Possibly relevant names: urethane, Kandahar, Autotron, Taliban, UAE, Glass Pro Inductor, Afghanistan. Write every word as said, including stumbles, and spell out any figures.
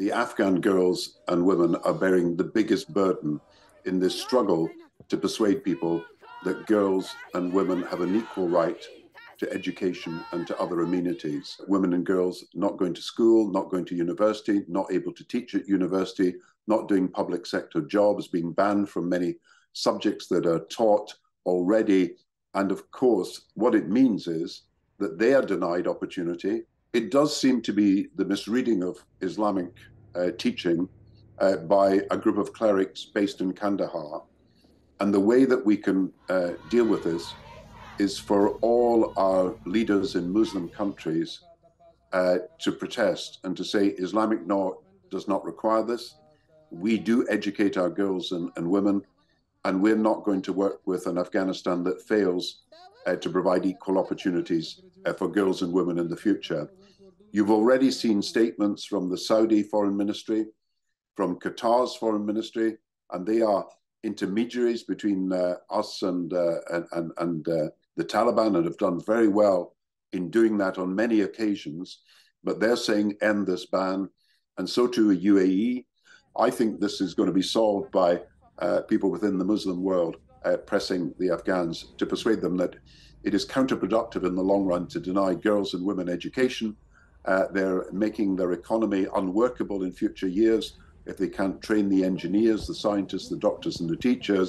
the Afghan girls and women are bearing the biggest burden in this struggle to persuade people that girls and women have an equal right to education and to other amenities. Women and girls not going to school, not going to university, not able to teach at university, not doing public sector jobs, being banned from many subjects that are taught already. And of course, what it means is that they are denied opportunity. It does seem to be the misreading of Islamic uh, teaching uh, by a group of clerics based in Kandahar. And the way that we can uh, deal with this is for all our leaders in Muslim countries uh, to protest and to say Islamic law does not require this. We do educate our girls and, and women, and we're not going to work with an Afghanistan that fails uh, to provide equal opportunities uh, for girls and women in the future. You've already seen statements from the Saudi Foreign Ministry, from Qatar's Foreign Ministry, and they are intermediaries between uh, us and, uh, and, and, and uh, the Taliban, and have done very well in doing that on many occasions, but they're saying end this ban, and so too a U A E. I think this is going to be solved by Uh, people within the Muslim world uh, pressing the Afghans to persuade them that it is counterproductive in the long run to deny girls and women education. Uh, they're making their economy unworkable in future years if they can't train the engineers, the scientists, the doctors, and the teachers.